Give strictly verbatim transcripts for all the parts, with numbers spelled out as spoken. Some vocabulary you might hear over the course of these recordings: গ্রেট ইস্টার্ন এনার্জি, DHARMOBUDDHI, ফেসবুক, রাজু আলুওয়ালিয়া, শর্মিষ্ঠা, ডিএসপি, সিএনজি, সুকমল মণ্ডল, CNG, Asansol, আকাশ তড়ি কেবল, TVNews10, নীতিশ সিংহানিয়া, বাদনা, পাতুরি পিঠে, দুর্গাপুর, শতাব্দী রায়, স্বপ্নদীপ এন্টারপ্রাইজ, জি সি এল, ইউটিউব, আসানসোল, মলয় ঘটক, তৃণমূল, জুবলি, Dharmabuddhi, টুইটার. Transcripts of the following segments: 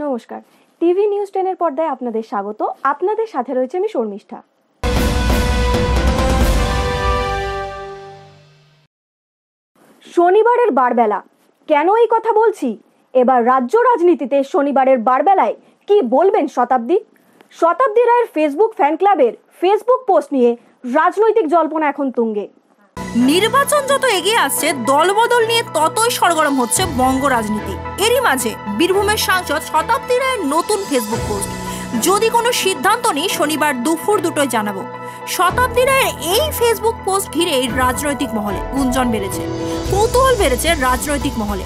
नमस्कार TV news ten एर पर्दाय आपनादेर स्वागत। आपनादेर साथे रयेछि आमि शर्मिष्ठा। शनिवारेर बारबेला केन एई कथा बोलछि, एबार राज्य राजनीतिते शनिवारेर बारबेलाय कि बोलबेन शताब्दी। शताब्दी रायेर फेसबुक फैन क्लाबेर फेसबुक पोस्ट निये राजनैतिक जल्पना एखन तुंगे। নির্বাচন যত এগিয়ে আসছে, দলবদল নিয়ে ততই সরগরম হচ্ছে বঙ্গ রাজনীতি। এরই মাঝে বীরভূমের সাংসদ শতাব্দী রায়ের নতুন ফেসবুক পোস্ট। যদি কোনো সিদ্ধান্ত নেই শনিবার দুপুর দুটোয় জানাবো। শতাব্দী রায়ের এই ফেসবুক পোস্ট ঘিরে রাজনৈতিক মহলে গুঞ্জন বেড়েছে, কৌতূহল বেড়েছে রাজনৈতিক মহলে।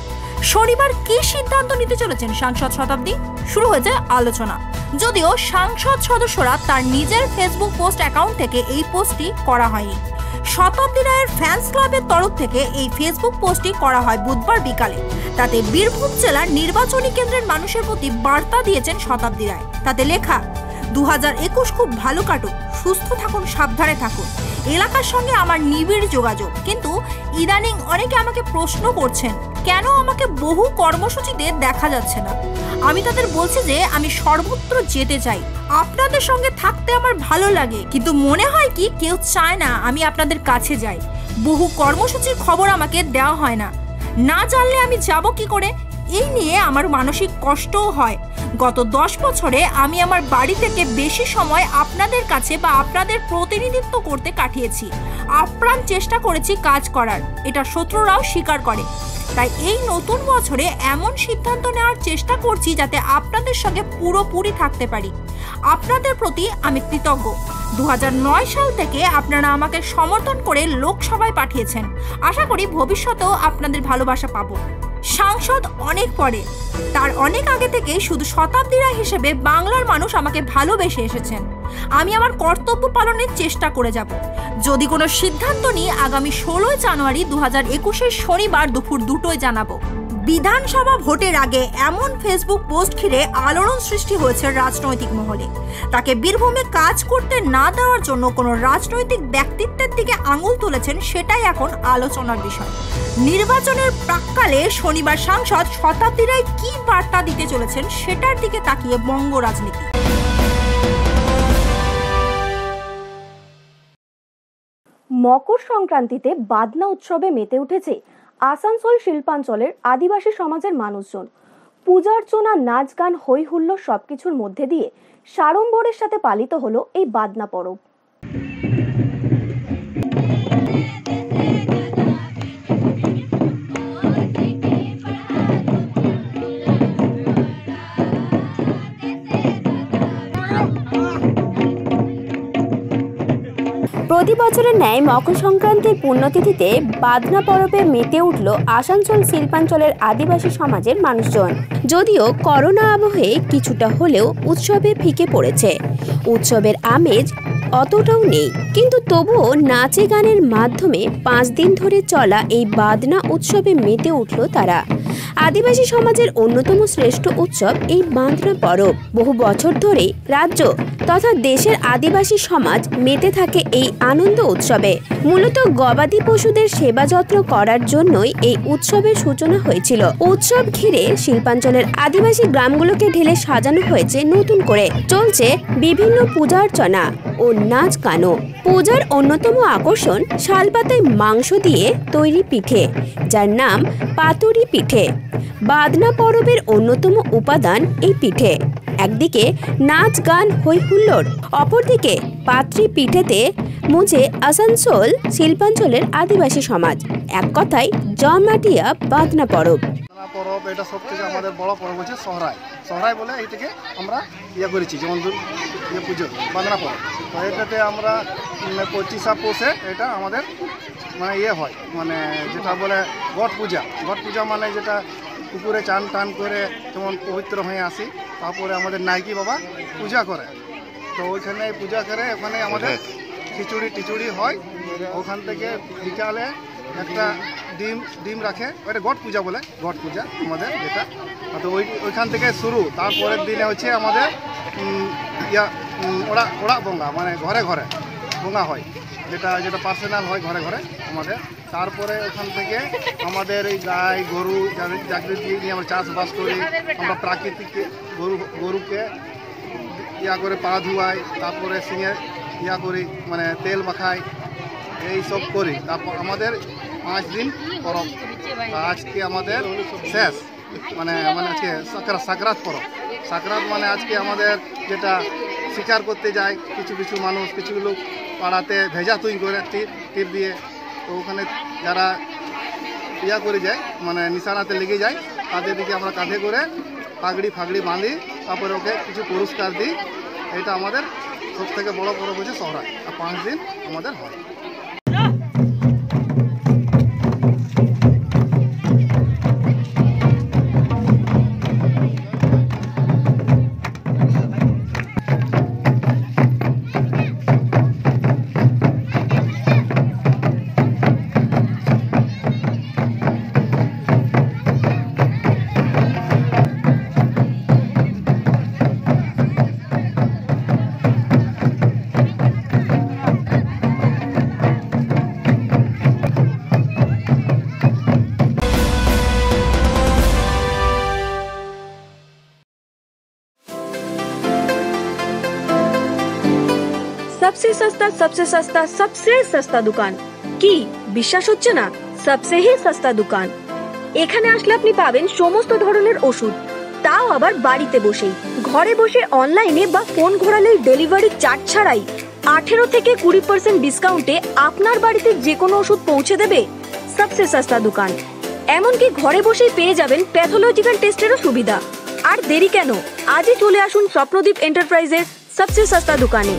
শনিবার কি সিদ্ধান্ত নিতে চলেছেন সাংসদ শতাব্দী, শুরু হয়েছে আলোচনা। যদিও সাংসদ সদস্যরা তার নিজের ফেসবুক পোস্ট অ্যাকাউন্ট থেকে এই পোস্টটি করা হয়নি। শতাব্দী রায়ের ফ্যান্স ক্লাবের তরফ থেকে এই ফেসবুক পোস্টটি করা হয় বুধবার বিকালে। তাতে বীরভূম জেলার নির্বাচনী কেন্দ্রের মানুষের প্রতি বার্তা দিয়েছেন শতাব্দী রায়। তাতে লেখা, দু হাজার একুশ খুব ভালো কাটুক, সুস্থ থাকুন, সাবধানে থাকুন। এলাকার সঙ্গে আমার নিবিড় যোগাযোগ, কিন্তু ইদানিং অনেকে আমাকে প্রশ্ন করছেন কেন আমাকে বহু কর্মসূচিতে দেখা যাচ্ছে না। আমি তাদের বলছি যে আমি সর্বত্র যেতে চাই, আপনাদের সঙ্গে থাকতে আমার ভালো লাগে, কিন্তু মনে হয় কি কেউ চায় না আমি আপনাদের কাছে যাই। বহু কর্মসূচির খবর আমাকে দেওয়া হয় না, না জানলে আমি যাব কি করে? এই নিয়ে আমার মানসিক কষ্টও হয়। গত দশ বছরে আমি আমার বাড়ি থেকে বেশি সময় আপনাদের কাছে বা আপনাদের প্রতিনিধিত্ব করতে কাটিয়েছি, আপ্রাণ চেষ্টা করেছি কাজ করার, এটা শত্রুরাও স্বীকার করে। তাই এই নতুন বছরে এমন সিদ্ধান্ত নেওয়ার চেষ্টা করছি যাতে আপনাদের সঙ্গে পুরোপুরি থাকতে পারি। আপনাদের প্রতি আমি কৃতজ্ঞ। দু হাজার নয় সাল থেকে আপনারা আমাকে সমর্থন করে লোকসভায় পাঠিয়েছেন, আশা করি ভবিষ্যতেও আপনাদের ভালোবাসা পাবো। সাংসদ অনেক পরে, তার অনেক আগে থেকেই শুধু শতাব্দী রায় হিসেবে বাংলার মানুষ আমাকে ভালোবেসে এসেছেন। আমি আমার কর্তব্য পালনের চেষ্টা করে যাব। যদি কোনো সিদ্ধান্ত নিই আগামী ষোলোই জানুয়ারি দু হাজার একুশের শনিবার দুপুর দুটোয় জানাবো। বিধানসভা ভোটের আগে এমন ফেসবুক পোস্ট ঘিরে আলোড়ন সৃষ্টি হয়েছে রাজনৈতিক মহলে। তাকে বীরভূমে কাজ করতে না দেওয়ার জন্য কোনো রাজনৈতিক ব্যক্তিত্বের দিকে আঙুল তুলেছেন, সেটাই এখন আলোচনার বিষয়। নির্বাচনের প্রাককালে শনিবার সাংসদ শতাব্দী রায় কী বার্তা দিতে চলেছেন, সেটার দিকে তাকিয়ে বঙ্গ রাজনীতি। মকর সংক্রান্তিতে বাদনা উৎসবে মেতে উঠেছে আসানসোল শিল্পাঞ্চলের আদিবাসী সমাজের মানুষজন। পূজা অর্চনা, নাচ গান, হই হুল্লোড় সবকিছুর মধ্যে দিয়ে সাড়ম্বরের সাথে পালিত হলো এই বাদনা পরব। প্রতি বছরের ন্যায় মকর সংক্রান্তির পুণ্যতিথিতে বাদনা পরবে মেতে উঠল আসানসোল শিল্পাঞ্চলের আদিবাসী সমাজের মানুষজন। যদিও করোনা আবহে কিছুটা হলেও উৎসবে ফিকে পড়েছে, উৎসবের আমেজ অতটাও নেই, কিন্তু তবুও নাচে গানের মাধ্যমে পাঁচ দিন ধরে চলা এই বাদনা উৎসবে মেতে উঠল তারা। আদিবাসী সমাজের অন্যতম শ্রেষ্ঠ উৎসব এই বাদনা পরব। বহু বছর ধরে রাজ্য তথা দেশের আদিবাসী সমাজ মেতে থাকে এই আনন্দ উৎসবে। মূলত গবাদি পশুদের সেবা যত্ন করার জন্যই এই উৎসবের সূচনা হয়েছিল। উৎসব ঘিরে শিল্পাঞ্চলের আদিবাসী গ্রামগুলোকে ঢেলে সাজানো হয়েছে নতুন করে, চলছে বিভিন্ন পূজা অর্চনা ও নাচ গানও। পূজার অন্যতম আকর্ষণ শালপাতায় মাংস দিয়ে তৈরি পিঠে, যার নাম পাতুরি পিঠে। বাদনা পরবের অন্যতম উপাদান এই পিঠে। একদিকে নাচ গান হই হুল্লোড়, অপরদিকে পাত্রী পিঠেতে মুঝে আসানসোল শিল্পাঞ্চলের আদিবাসী সমাজ। এক কথায় জমাটিয়া বাদনা পরব। পরব এটা সব থেকে আমাদের বড় পরব হচ্ছে সহরাই। সহরাই বলে এইটাকে আমরা ইয়ে করেছি, যেমন ইয়ে পুজো বাদনা পরব। তো এটাতে আমরা পঁচিশা পৌষে এটা আমাদের মানে ইয়ে হয়, মানে যেটা বলে ঘট পূজা। ঘট পূজা মানে যেটা পুকুরে চান টান করে যেমন পবিত্র হয়ে আসি, তারপরে আমাদের নাইকি বাবা পূজা করে। তো ওইখানে পূজা করে, ওখানে আমাদের খিচুড়ি টিচুড়ি হয়। ওখান থেকে বিকালে একটা ডিম ডিম রাখে, ওইটা ঘট পূজা বলে, ঘট পূজা আমাদের যেটা। তো ওই ওইখান থেকে শুরু। তারপরের দিনে হচ্ছে আমাদের ইয়া ওড়া ওড়া বঙ্গা, মানে ঘরে ঘরে বঙ্গা হয়, যেটা যেটা পার্সোনাল হয় ঘরে ঘরে আমাদের তারপরে ওখান থেকে আমাদের এই গাই গরু জাগিয়ে দিয়ে নিয়ে আমরা চাষবাস করি। আমরা প্রাকৃতিক গরু গরুকে ইয়া করে পা ধুয়াই, তারপরে সিঙে ইয়া করি মানে তেল মাখাই, এইসব করি। তারপর আমাদের পাঁচ দিন পরব, আজকে আমাদের শেষ মানে মানে আজকে সাকরাত পরব। সাকরাত মানে আজকে আমাদের যেটা শিকার করতে যায় কিছু কিছু মানুষ, কিছু লোক পাড়াতে ভেজা তুই করে টিপ টিপ দিয়ে, তো ওখানে যারা ইয়া করে যায় মানে নিশানাতে লেগে যায় তাদের দিকে আমরা কাঁধে করে পাগড়ি ফাগড়ি বাঁধি, তারপরে ওকে কিছু পুরস্কার দিই। এটা আমাদের সব থেকে বড় পরব হচ্ছে সহরায়, আর পাঁচ দিন আমাদের হয়। सबसे सस्ता सबसे सस्ता सबसे सस्ता दुकान की विश्वास होच्छे ना, सबसे ही सस्ता दुकान। এখানে আসলে আপনি পাবেন সমস্ত ধরনের ওষুধ, তাও আবার বাড়িতে বসেই। ঘরে বসে অনলাইনে বা ফোন ঘোরালে ডেলিভারি চার্জ ছাড়াই আঠেরো থেকে কুড়ি পার্সেন্ট ডিসকাউন্টে আপনার বাড়িতে যে কোনো ওষুধ পৌঁছে দেবে সবচেয়ে সস্তা দোকান। এমনকি ঘরে বসেই পেয়ে যাবেন প্যাথোলজিক্যাল টেস্টেরও সুবিধা। আর দেরি কেন, আজই চলে আসুন স্বপ্নদীপ এন্টারপ্রাইজের সবচেয়ে সস্তা দোকানে।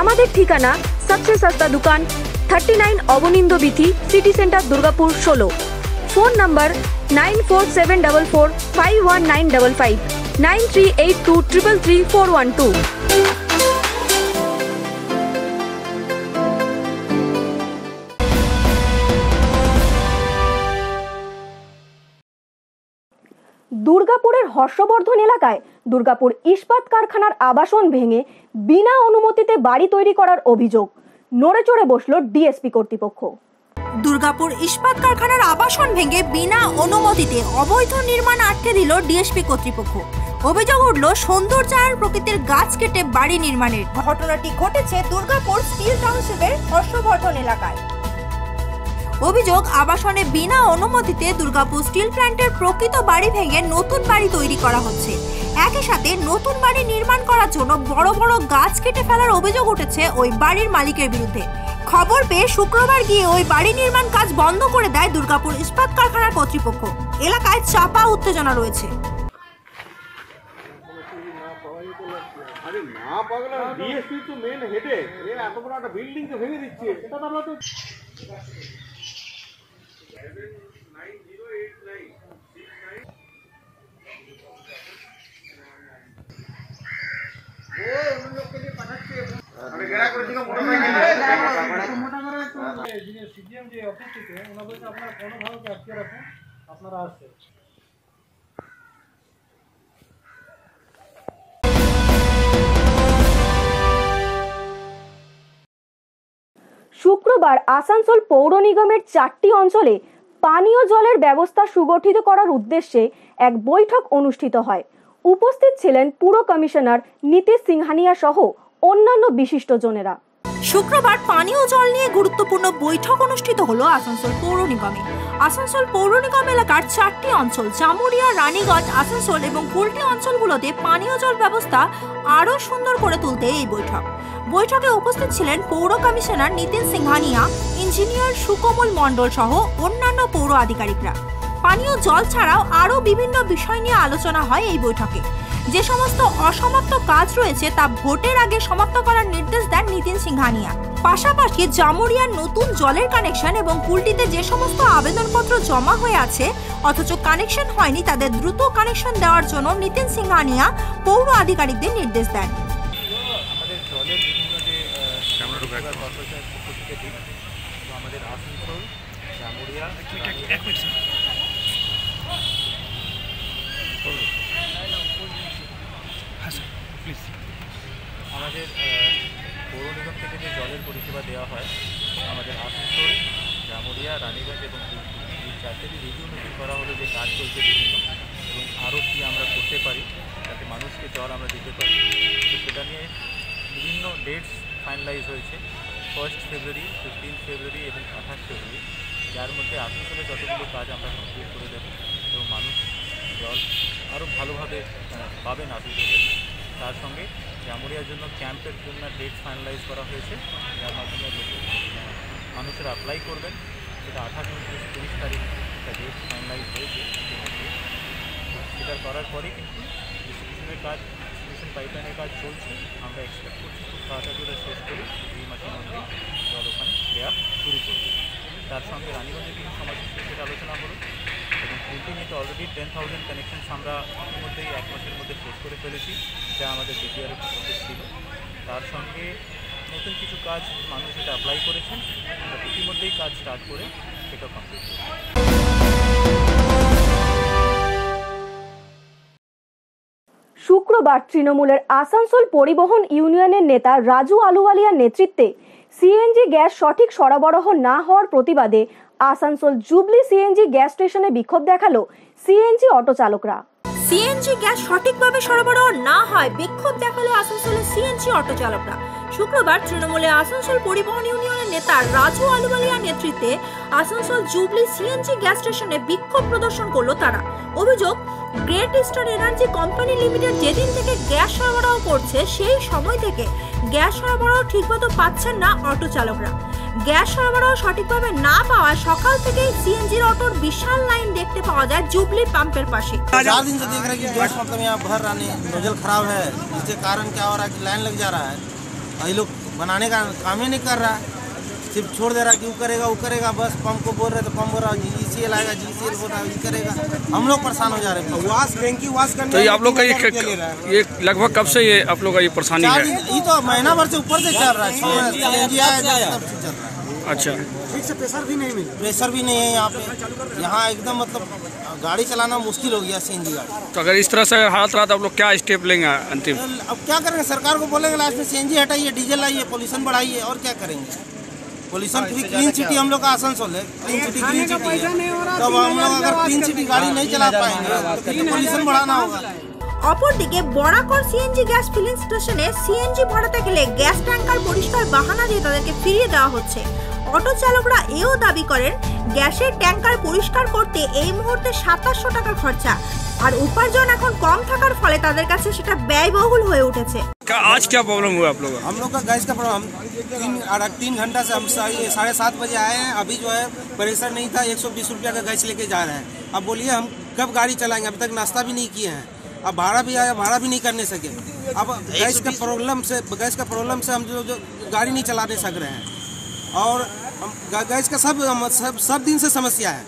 আমাদের ঠিকানা সবচেয়ে সস্তা দোকান thirty nine Abanindra Bithi city centre দুর্গাপুর ষোলো। Phone number nine four seven double four five one nine double five nine three eight two triple three four one two. দুর্গাপুরের হর্ষবর্ধন এলাকায় দুর্গাপুর ইস্পাত কারখানার আবাসন ভেঙে বিনা অনুমতিতে বাড়ি তৈরি করার অভিযোগ, নড়েচড়ে বসল ডিএসপি কর্তৃপক্ষ। দুর্গাপুর ইস্পাত কারখানার আবাসন ভেঙে বিনা অনুমতিতে অবৈধ নির্মাণ আটকে দিল ডিএসপি কর্তৃপক্ষ। অভিযোগ উঠল সৌন্দর্য আর প্রকৃতির গাছ কেটে বাড়ি নির্মাণের। ঘটনাটি ঘটেছে দুর্গাপুর স্টিল টাউনশিপের হর্ষবর্ধন এলাকায়। অভিযোগ, আবাসনে বিনা অনুমতিতে দুর্গাপুর স্টিল প্ল্যান্টের প্রকৃত বাড়ি ভেঙে নতুন বাড়ি তৈরি করা হচ্ছে। একই সাথে নতুন বাড়ি নির্মাণ করার জন্য বড় বড় গাছ কেটে ফেলার অভিযোগ উঠেছে ওই বাড়ির মালিকের বিরুদ্ধে। খবর পেয়ে শুক্রবার গিয়ে ওই বাড়ি নির্মাণ কাজ বন্ধ করে দেয় দুর্গাপুর ইস্পাত কারখানার কর্তৃপক্ষ। এলাকায় চাপা উত্তেজনা রয়েছে। আপনারা আসছেন। শুক্রবার আসানসোল পৌর নিগমের চারটি অঞ্চলে পানীয় জলের ব্যবস্থা সুগঠিত করার উদ্দেশ্যে এক বৈঠক অনুষ্ঠিত হয়। উপস্থিত ছিলেন পুর কমিশনার নীতিশ সিংহানিয়া সহ অন্যান্য বিশিষ্টজনেরা। শুক্রবার পানীয় জল নিয়ে গুরুত্বপূর্ণ বৈঠক অনুষ্ঠিত হলো আসানসোল পৌর নিগমে। আসানসোল পৌর নিগম এলাকার চারটি অঞ্চল জামুরিয়া, রানীগঞ্জ, আসানসোল এবং কুলটি অঞ্চলগুলোতে পানীয় জল ব্যবস্থা আরও সুন্দর করে তুলতে এই বৈঠক। বৈঠকে উপস্থিত ছিলেন পৌর কমিশনার নীতিশ সিংহানিয়া, ইঞ্জিনিয়ার সুকমল মণ্ডল সহ অন্যান্য পৌর আধিকারিকরা। পানীয় জল ছাড়াও আরও বিভিন্ন বিষয় নিয়ে আলোচনা হয় এই বৈঠকে। যে সমস্ত অসমাপ্ত কাজ রয়েছে তা ভোটের আগে সমাপ্ত করার নির্দেশ দেন নীতিশ সিংহানিয়া। পাশাপাশি জামুরিয়ার নতুন জলের কানেকশন এবং কুলটিতে যে সমস্ত আবেদনপত্র জমা হয়ে আছে অথচ কানেকশন হয়নি তাদের দ্রুত কানেকশন দেওয়ার জন্য নীতিশ সিংহানিয়া পৌর আধিকারিকদের নির্দেশ দেন। আমাদের পৌর নিগম থেকে যে জলের পরিষেবা দেওয়া হয় আমাদের আসানসোল, নামুরিয়া রানীগঞ্জ এবং এই চারটি রিভিউ মিটিং করা হলো যে কাজ চলছে বিভিন্ন এবং আরও কী আমরা করতে পারি যাতে মানুষকে জল আমরা দিতে পারি। তো সেটা নিয়ে বিভিন্ন ডেটস ফাইনালাইজ হয়েছে ফার্স্ট ফেব্রুয়ারি, ফিফটিন ফেব্রুয়ারি এবং আঠাশ ফেব্রুয়ারি, যার মধ্যে আসানসোলে যতগুলো কাজ আমরা কমপ্লিট করে দেবো এবং মানুষ জল আরও ভালোভাবে পাবেন আসানসোলে। তার সঙ্গে জামুরিয়ার জন্য ক্যাম্পের জন্য ডেট ফাইনালাইজ করা হয়েছে যার মাধ্যমে মানুষেরা অ্যাপ্লাই করবেন, সেটা আঠাশ উনত্রিশ তিরিশ তারিখ একটা ডেট ফাইনালাইজ হয়েছে। সেটা করার পরেই কিন্তু ডিস্ট্রিবিউশনের কাজ ডিস্ট্রিবিউশন পাইপলাইনের কাজ চলছে, আমরা এক্সপেক্ট করছি খুব তাড়াতাড়ি ওরা শেষ করি, দুই মাসের মধ্যে জল ওখানে দেওয়া শুরু করবে। তার সঙ্গে রানীগঞ্জের কিছু সমস্যা সেটা আলোচনা হলো এবং ইন্টারনেটে অলরেডি টেন থাউজেন্ড কানেকশানস আমরা ইতিমধ্যেই এক মাসের মধ্যে শেষ করে ফেলেছি, যা আমাদের ডিপিআর ছিল। তার সঙ্গে নতুন কিছু কাজ মানুষ এটা অ্যাপ্লাই করেছেন, ইতিমধ্যেই কাজ স্টার্ট করে সেটা কমপ্লিট করেছে। শুক্রবার তৃণমূলের আসানসোল পরিবহন ইউনিয়নের নেতা রাজু আলুওয়ালিয়ার নেতৃত্বে সিএনজি গ্যাস সঠিক সরবরাহ না হওয়ার প্রতিবাদে আসানসোল জুবলি সিএনজি গ্যাস স্টেশনে বিক্ষোভ দেখালো সিএনজি অটো চালকরা। সিএনজি গ্যাস সঠিকভাবে সরবরাহ না হয় বিক্ষোভ দেখালো আসানসোলের সিএনজি অটো চালকরা। শুক্রবার তৃণমূলের আসানসোল পরিবহন ইউনিয়নের নেতা রাজু আলুওয়ালিয়ার নেতৃত্বে আসানসোল জুবলি সিএনজি গ্যাস স্টেশনে বিক্ষোভ প্রদর্শন করলো তারা। অভিযোগ, গ্রেট ইস্টার্ন এনার্জি company limited যেদিন থেকে গ্যাস সরবরাহ করছে সেই সময় থেকে গ্যাস সরবরাহ ঠিকমতো পাচ্ছেন না অটো চালকরা। গ্যাস সরবরাহ সঠিকভাবে না পাওয়া সকাল থেকে সিএনজির অটোর বিশাল লাইন দেখতে পাওয়া যায় জুবলি পাম্পের পাশে। चार दिन से देख रहे हैं कि गैस मतलब यहाँ भर रहा नहीं, नोजल खराब है, इसके कारण क्या हो रहा है कि लाइन लग जा रहा है और ये लोग बनाने का काम ही नहीं कर रहा है, सिर्फ छोड़ दे रहा है कि वो करेगा वो करेगा बस। पंप को बोल रहे तो पंप बोल रहा है जी सी एल आएगा, जी सी एल बोल रहा है करेगा, हम लोग परेशान हो जा रहे हैं। वाश टैंकी वाश करने तो ये आप लोग का ये लगभग कब से ये आप लोग का ये परेशानी है? ये तो महीना भर से ऊपर से चल रहा है। अच्छा, ठीक से प्रेशर भी नहीं मिला, प्रेशर भी नहीं है यहाँ पे, यहाँ एकदम मतलब गाड़ी चलाना मुश्किल हो गया सीएनजी गाड़ी। तो अगर इस तरह से हालत रहा तो आप लोग क्या स्टेप लेंगे अंतिम? अब क्या करेंगे, सरकार को बोलेंगे लास्ट में सीएनजी हटाइए, डीजल लाइए, पोल्यूशन बढ़ाइए, और क्या करेंगे। पोल्यूशन फ्री क्लीन सिटी हम लोग का आसनसोल है, क्लीन सिटी क्लीन सिटी है, तब हम लोग अगर क्लीन सिटी गाड़ी नहीं चला पाएंगे तो पोल्यूशन बढ़ाना होगा। অপরদিকে বরাকর সিএনজি গ্যাস ফিলিং স্টেশনে সিএনজি ভরাতে গেলে গ্যাস ট্যাঙ্কার পরিষ্কার বাহানা দিয়ে তাদেরকে ফিরিয়ে দেওয়া হচ্ছে। অটো চালকরা এও দাবি করেন গ্যাসের ট্যাঙ্কার পরিষ্কার করতে এই মুহূর্তে সাতাশশো টাকা খরচা, আর উপার্জন এখন কম থাকার ফলে তাদের কাছে সেটা ব্যয়বহুল হয়ে উঠেছে। आज क्या प्रॉब्लम हुआ आप लोग? हम लोग का गैस का प्रॉब्लम तीन आधा तीन घंटा से हम साढ़े सात बजे आए हैं, अभी जो है प्रेशर नहीं था, एक सौ बीस रुपया का गैस लेके जा रहे हैं। अब बोलिए हम कब गाड़ी चलाएंगे, अभी तक नाश्ता भी नहीं किए हैं, अब भाड़ा भी आया, भाड़ा भी नहीं करने सके। अब गैस का प्रॉब्लम से गैस का प्रॉब्लम से हम जो, जो गाड़ी नहीं चलाने सक रहे हैं, और गैस का सब सब सब दिन से समस्या है।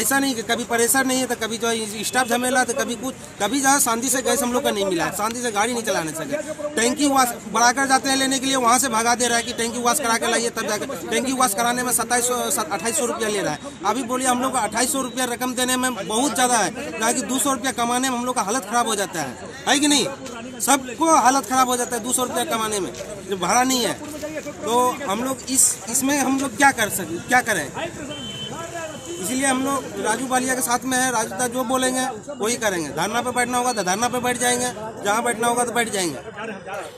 ऐसा नहीं कि कभी परेशान नहीं है तो कभी जो है स्टाफ झमेला तो कभी कुछ, कभी जो है शांति से गैस हम लोग का नहीं मिला है, शांति से गाड़ी नहीं चलाने सके। टैंकी वाश बढ़ाकर जाते हैं लेने के लिए, वहाँ से भगा दे रहा है कि टैंकी वाश करा कर लाइए, तब जाकर टैंकी वाश कराने में सत्ताईस सौ अट्ठाईस सौ रुपया ले रहा है। अभी बोलिए हम लोग को अट्ठाईस सौ रुपया रकम देने में बहुत ज़्यादा है, ना कि दो सौ रुपया कमाने में हम लोग का हालत ख़राब हो जाता है, है कि नहीं? सबको हालत ख़राब हो जाता है दो सौ रुपया कमाने में, जो भाड़ा नहीं है। तो हम लोग इस इसमें हम लोग क्या कर सकें, क्या करें, इसलिए हम लोग राजू बालिया के साथ में है। राजू दा जो बोलेंगे वही करेंगे, धरना पे बैठना होगा तो धरना पे बैठ जाएंगे, जहाँ बैठना होगा तो बैठ जाएंगे,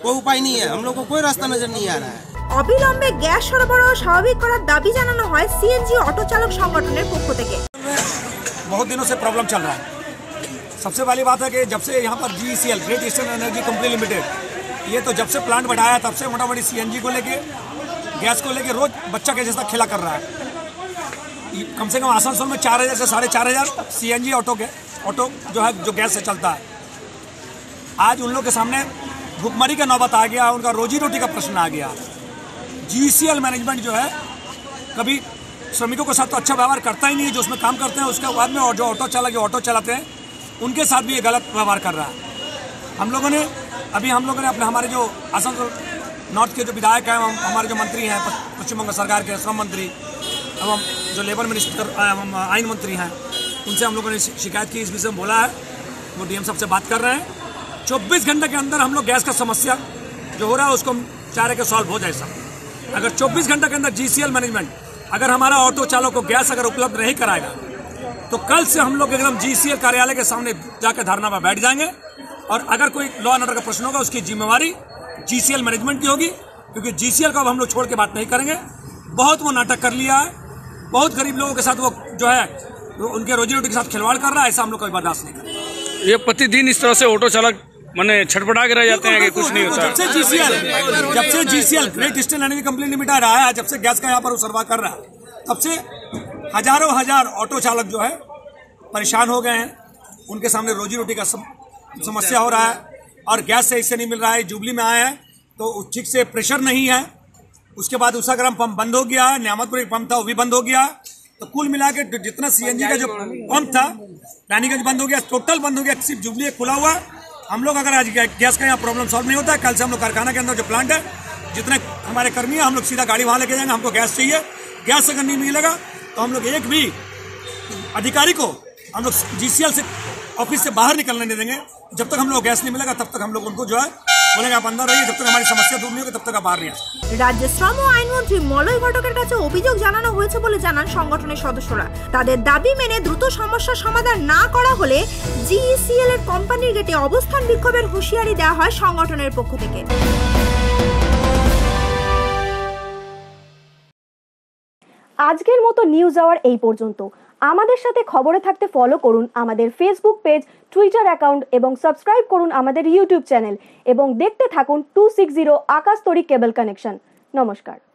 कोई उपाय नहीं है, हम लोग को कोई रास्ता नजर नहीं आ रहा है। অবিলম্বে গ্যাস সরবরাহ স্বাভাবিক করার দাবি জানানো হয় সিএনজি অটো চাलक संगठन পক্ষ থেকে। बहुत दिनों से प्रॉब्लम चल रहा है। सबसे पहली बात है कि जब से यहाँ पर G C L Great eastern energy company limited ये तो जब से प्लांट बढ़ाया तब से मोटा मोटी सी एन जी को लेके गैस को लेके रोज बच्चा के जैसा खेला कर रहा है। कम से कम आसनसोल में चार हज़ार से साढ़े चार हज़ार सी एन जी ऑटो के ऑटो जो है जो गैस से चलता है, आज उन लोग के सामने भुखमरी का नौबत आ गया, उनका रोजी रोटी का प्रश्न आ गया। जी सी एल मैनेजमेंट जो है कभी श्रमिकों के साथ तो अच्छा व्यवहार करता ही नहीं है, जो उसमें काम करते हैं उसके बाद में, और जो ऑटो चालक ऑटो चलाते हैं उनके साथ भी ये गलत व्यवहार कर रहा है। हम लोगों ने अभी हम लोगों ने अपने हमारे जो आसनसोल नॉर्थ के जो विधायक हैं, हमारे जो मंत्री हैं पश्चिम बंगाल सरकार के श्रम मंत्री एवं जो लेबर मिनिस्टर आयन मंत्री हैं, उनसे हम लोगों ने शिकायत की, इस विषय में बोला है, वो डीएम साहब से बात कर रहे हैं। चौबीस घंटे के अंदर हम लोग गैस का समस्या जो हो रहा है उसको हम चाह रहे कि सॉल्व हो जाए सब। अगर चौबीस घंटे के अंदर जीसीएल मैनेजमेंट अगर हमारा ऑटो चालक को गैस अगर उपलब्ध नहीं कराएगा तो कल से हम लोग एकदम जी सी एल कार्यालय के सामने जाकर धरना पर बैठ जाएंगे। और अगर कोई लॉ एंड ऑर्डर का प्रश्न होगा उसकी जिम्मेवारी जी सी एल मैनेजमेंट की होगी, क्योंकि जी सी एल का अब हम लोग छोड़ के बात नहीं करेंगे। बहुत वो नाटक कर लिया है, बहुत गरीब लोगों के साथ वो जो है उनके रोजी रोटी के साथ खिलवाड़ कर रहा है, ऐसा हम लोग कोई बर्दाश्त नहीं करेंगे। ये प्रतिदिन इस तरह से ऑटो चालक मैंने छटपटा के रह जाते हैं कि कुछ नहीं होता। जब से जी सी एल जब से G C L Great eastern energy company Limited रहा है, जब से गैस का यहाँ पर उसरवा कर रहा है, तब से हजारों हजार ऑटो चालक जो है परेशान हो गए हैं, उनके सामने रोजी रोटी का समस्या हो रहा है और गैस सही से नहीं मिल रहा है। जुबली में आए हैं तो ठीक से प्रेशर नहीं है, उसके बाद उषा गर्म पंप बंद हो गया, न्यामतपुर एक पंप था वो भी बंद हो गया, तो कुल मिला के जितना सी एन जी का जो पंप था रानीगंज बंद हो गया, टोटल बंद हो गया, सिर्फ जुबली एक खुला हुआ। हम लोग अगर आज गैस का यहाँ प्रॉब्लम सॉल्व नहीं होता, कल से हम लोग कारखाना के अंदर जो प्लांट है जितने हमारे कर्मी है हम लोग सीधा गाड़ी वहाँ लेके जाएंगे, हमको गैस चाहिए। गैस अगर नहीं मिलेगा तो हम लोग एक भी अधिकारी को हम लोग जी सी एल से ऑफिस से बाहर निकलने नहीं देंगे। जब तक हम लोग गैस नहीं मिलेगा तब तक हम लोग उनको जो है बोलेंगे आप अंदर रहिए, जब तक हमारी समस्या दूर नहीं होगी तब तक आप बाहर नहीं आएंगे। राज्य श्रम ও আইন মন্ত্রী মলয় ঘটকের কাছে অভিযোগ জানানো হয়েছে বলে জানান সংগঠনের সদস্যরা। তাদের দাবি মেনে দ্রুত সমস্যা সমাধান না করা হলে জি সি এল এর কোম্পানির গেটে অবস্থান বিক্ষোভের হুঁশিয়ারি দেওয়া হয় সংগঠনের পক্ষ থেকে। আজকের মতো নিউজ আওয়ার এই পর্যন্ত। আমাদের সাথে খবরে থাকতে ফলো করুন আমাদের ফেসবুক পেজ, টুইটার অ্যাকাউন্ট এবং সাবস্ক্রাইব করুন আমাদের ইউটিউব চ্যানেল এবং দেখতে থাকুন টু সিক্সটি আকাশ তড়ি কেবল কানেকশন। নমস্কার।